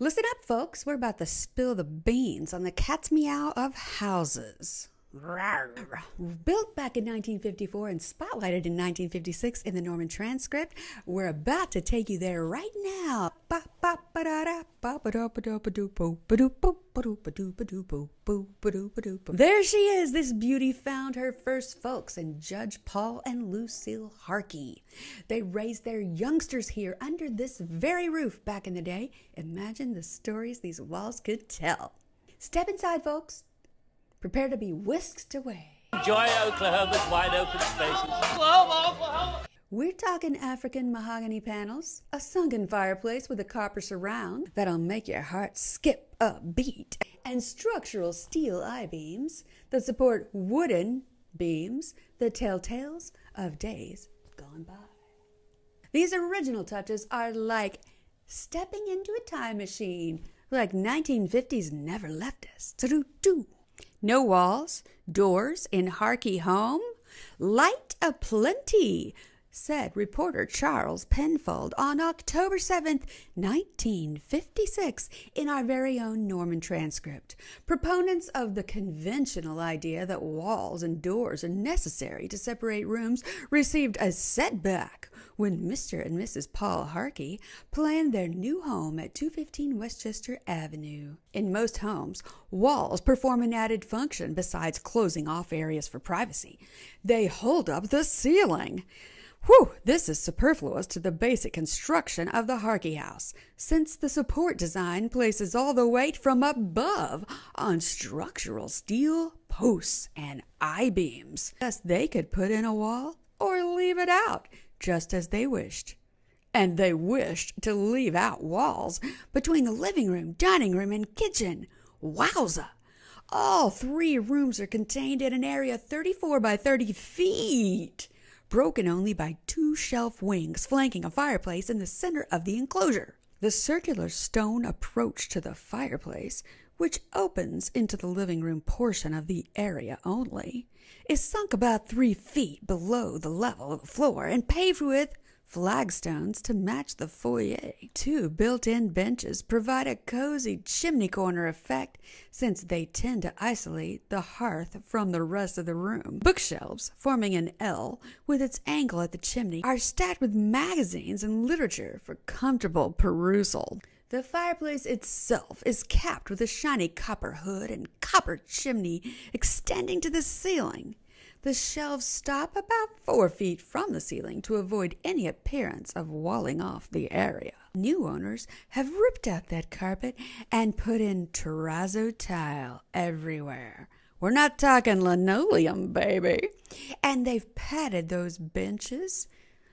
Listen up, folks. We're about to spill the beans on the cat's meow of houses. Built back in 1954 and spotlighted in 1956 in the Norman Transcript, we're about to take you there right now. There she is. This beauty found her first folks in Judge Paul and Lucille Harkey. They raised their youngsters here under this very roof back in the day. Imagine the stories these walls could tell. Step inside, folks. Prepare to be whisked away. Enjoy Oklahoma's wide open spaces. Oklahoma, Oklahoma! We're talking African mahogany panels, a sunken fireplace with a copper surround that'll make your heart skip a beat, and structural steel I-beams that support wooden beams that tell tales of days gone by. These original touches are like stepping into a time machine, like 1950s never left us. Tadoo-doo. No walls, doors in Harkey home, light aplenty, said reporter Charles Penfold on October 7th, 1956, in our very own Norman Transcript. Proponents of the conventional idea that walls and doors are necessary to separate rooms received a setback when Mr. and Mrs. Paul Harkey planned their new home at 215 Westchester Avenue. In most homes, walls perform an added function besides closing off areas for privacy. They hold up the ceiling. Whew, this is superfluous to the basic construction of the Harkey house, since the support design places all the weight from above on structural steel posts and I-beams. Thus, they could put in a wall or leave it out, just as they wished. And they wished to leave out walls between the living room, dining room, and kitchen. Wowza! All three rooms are contained in an area 34 by 30 feet, broken only by two shelf wings flanking a fireplace in the center of the enclosure. The circular stone approach to the fireplace, which opens into the living room portion of the area only, is sunk about 3 feet below the level of the floor and paved with flagstones to match the foyer. Two built-in benches provide a cozy chimney corner effect since they tend to isolate the hearth from the rest of the room. Bookshelves, forming an L with its angle at the chimney, are stacked with magazines and literature for comfortable perusal. The fireplace itself is capped with a shiny copper hood and copper chimney extending to the ceiling. The shelves stop about 4 feet from the ceiling to avoid any appearance of walling off the area. New owners have ripped out that carpet and put in terrazzo tile everywhere. We're not talking linoleum, baby. And they've padded those benches.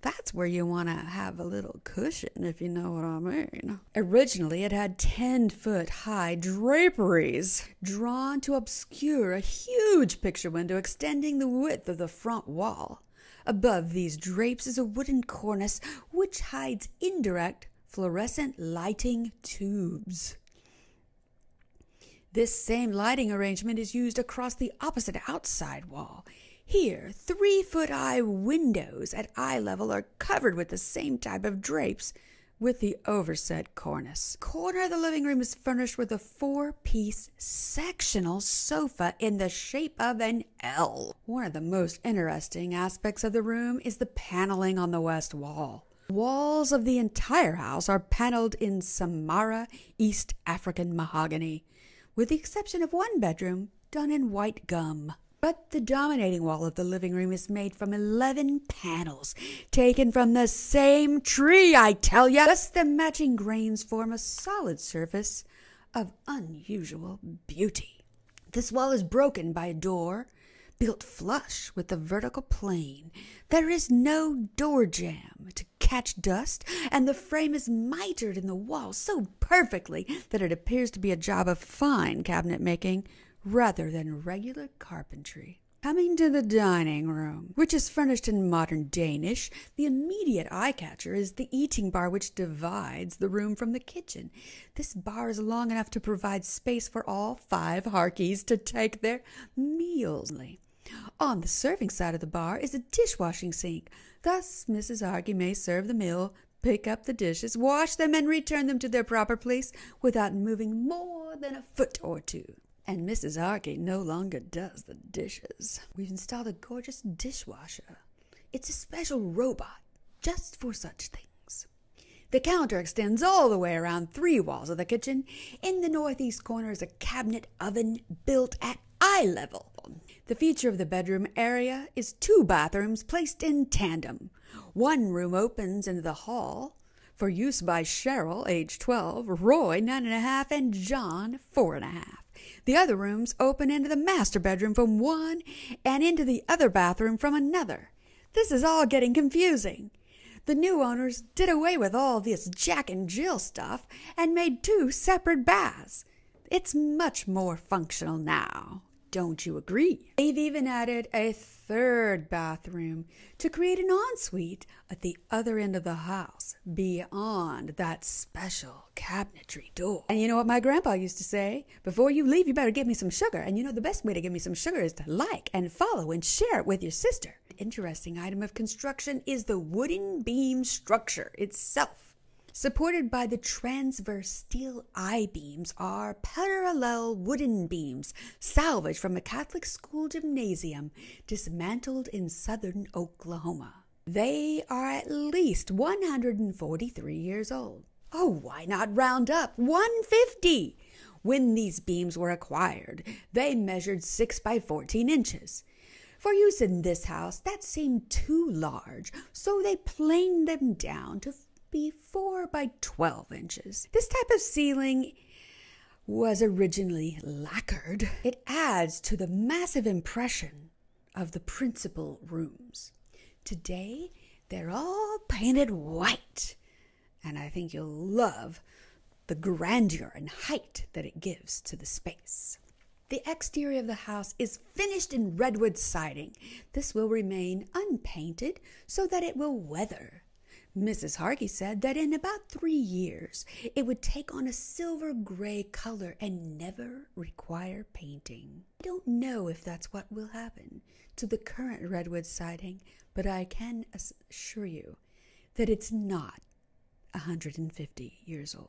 That's where you want to have a little cushion, if you know what I mean. Originally, it had 10-foot-high draperies drawn to obscure a huge picture window extending the width of the front wall. Above these drapes is a wooden cornice which hides indirect fluorescent lighting tubes. This same lighting arrangement is used across the opposite outside wall. Here, 3-foot-high windows at eye level are covered with the same type of drapes with the overset cornice. Corner of the living room is furnished with a 4-piece sectional sofa in the shape of an L. One of the most interesting aspects of the room is the paneling on the west wall. Walls of the entire house are paneled in Samara East African mahogany, with the exception of one bedroom done in white gum. But the dominating wall of the living room is made from 11 panels, taken from the same tree, I tell ya! Thus the matching grains form a solid surface of unusual beauty. This wall is broken by a door built flush with the vertical plane. There is no door jamb to catch dust, and the frame is mitered in the wall so perfectly that it appears to be a job of fine cabinet making, rather than regular carpentry. Coming to the dining room, which is furnished in modern Danish, the immediate eye-catcher is the eating bar which divides the room from the kitchen. This bar is long enough to provide space for all 5 Harkeys to take their meals. On the serving side of the bar is a dishwashing sink. Thus, Mrs. Harkey may serve the meal pick up the dishes, wash them, and return them to their proper place without moving more than a foot or two. And Mrs. Harkey no longer does the dishes. We've installed a gorgeous dishwasher. It's a special robot just for such things. The counter extends all the way around three walls of the kitchen. In the northeast corner is a cabinet oven built at eye level. The feature of the bedroom area is two bathrooms placed in tandem. One room opens into the hall for use by Cheryl, age 12, Roy, 9½, and John, 4½. The other rooms open into the master bedroom from one and into the other bathroom from another. This is all getting confusing. The new owners did away with all this Jack and Jill stuff and made two separate baths. It's much more functional now. Don't you agree? They've even added a third bathroom to create an ensuite at the other end of the house, beyond that special cabinetry door. And you know what my grandpa used to say? Before you leave, you better give me some sugar. And you know the best way to give me some sugar is to like and follow and share it with your sister. An interesting item of construction is the wooden beam structure itself. Supported by the transverse steel I-beams are parallel wooden beams salvaged from a Catholic school gymnasium dismantled in southern Oklahoma. They are at least 143 years old. Oh, why not round up 150? When these beams were acquired, they measured 6 by 14 inches. For use in this house, that seemed too large, so they planed them down to be 4 by 12 inches. This type of ceiling was originally lacquered. It adds to the massive impression of the principal rooms. Today, they're all painted white, and I think you'll love the grandeur and height that it gives to the space. The exterior of the house is finished in redwood siding. This will remain unpainted so that it will weather. Mrs. Harkey said that in about 3 years, it would take on a silver-gray color and never require painting. I don't know if that's what will happen to the current redwood siding, but I can assure you that it's not 150 years old.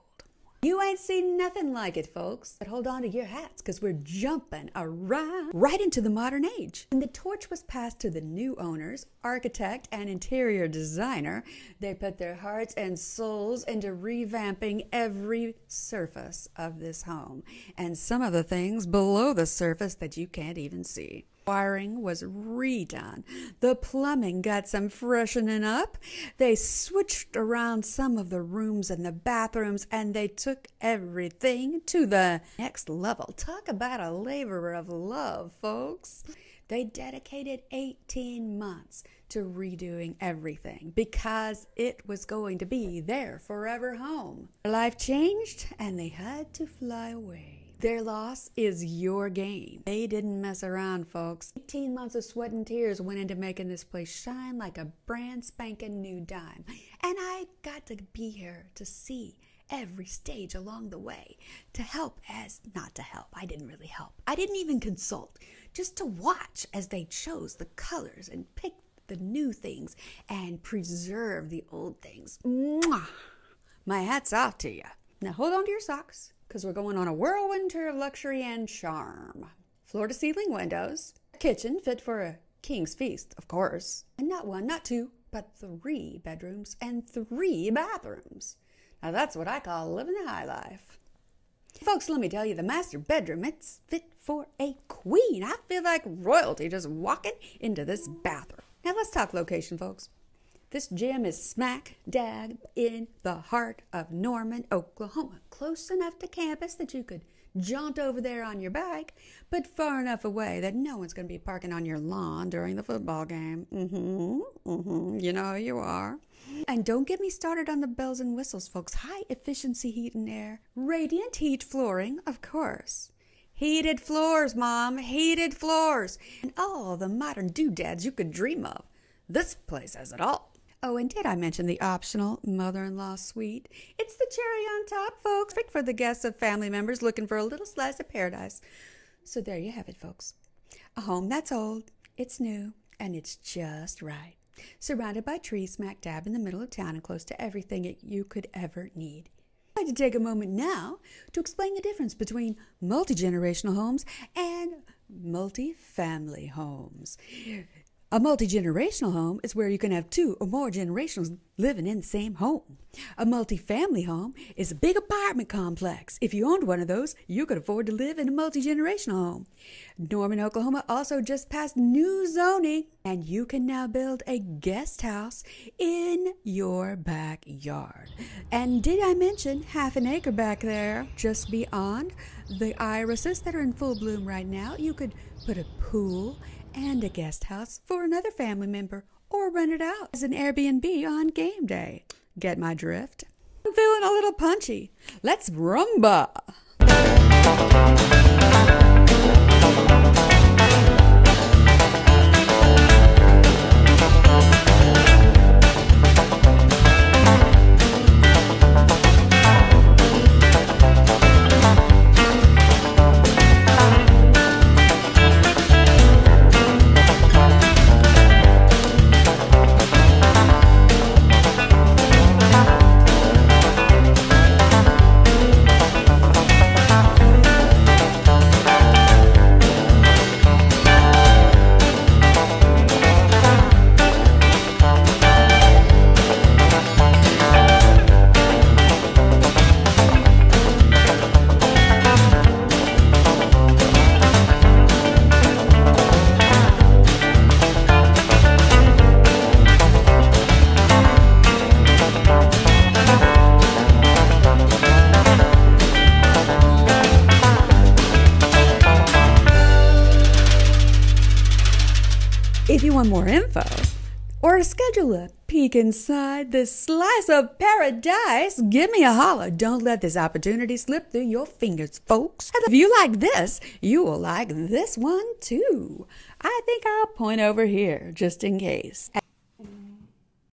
You ain't seen nothing like it, folks. But hold on to your hats, because we're jumping around right into the modern age. When the torch was passed to the new owners, architect and interior designer, they put their hearts and souls into revamping every surface of this home, and some of the things below the surface that you can't even see. Wiring was redone. The plumbing got some freshening up. They switched around some of the rooms and the bathrooms, and they took everything to the next level. Talk about a labor of love, folks. They dedicated 18 months to redoing everything because it was going to be their forever home. Their life changed, and they had to fly away. Their loss is your gain. They didn't mess around, folks. 18 months of sweat and tears went into making this place shine like a brand spanking new dime. And I got to be here to see every stage along the way. To help as not to help. I didn't really help. I didn't even consult. Just to watch as they chose the colors and picked the new things and preserved the old things. Mwah! My hat's off to you. Now hold on to your socks, because we're going on a whirlwind tour of luxury and charm. Floor-to-ceiling windows, kitchen fit for a king's feast, of course, and not one, not two, but 3 bedrooms and 3 bathrooms. Now that's what I call living the high life. Folks, let me tell you, the master bedroom, it's fit for a queen. I feel like royalty just walking into this bathroom. Now let's talk location, folks. This gem is smack dab in the heart of Norman, Oklahoma. Close enough to campus that you could jaunt over there on your bike, but far enough away that no one's going to be parking on your lawn during the football game. You know who you are. And don't get me started on the bells and whistles, folks. High efficiency heat and air. Radiant heat flooring, of course. Heated floors, Mom. Heated floors. And all the modern doodads you could dream of. This place has it all. Oh, and did I mention the optional mother-in-law suite? It's the cherry on top, folks. Perfect for the guests of family members looking for a little slice of paradise. So there you have it, folks. A home that's old, it's new, and it's just right. surrounded by trees smack dab in the middle of town and close to everything that you could ever need. I'd like to take a moment now to explain the difference between multi-generational homes and multi-family homes. A multi-generational home is where you can have two or more generations living in the same home. A multi-family home is a big apartment complex. If you owned one of those, you could afford to live in a multi-generational home. Norman, Oklahoma also just passed new zoning, and you can now build a guest house in your backyard. And did I mention half an acre back there, just beyond the irises that are in full bloom right now? You could put a pool and a guest house for another family member, or rent it out as an Airbnb on game day. Get my drift? I'm feeling a little punchy. Let's rumba! If you want more info or to schedule a peek inside this slice of paradise, give me a holler. Don't let this opportunity slip through your fingers, folks. If you like this, you will like this one too. I think I'll point over here just in case.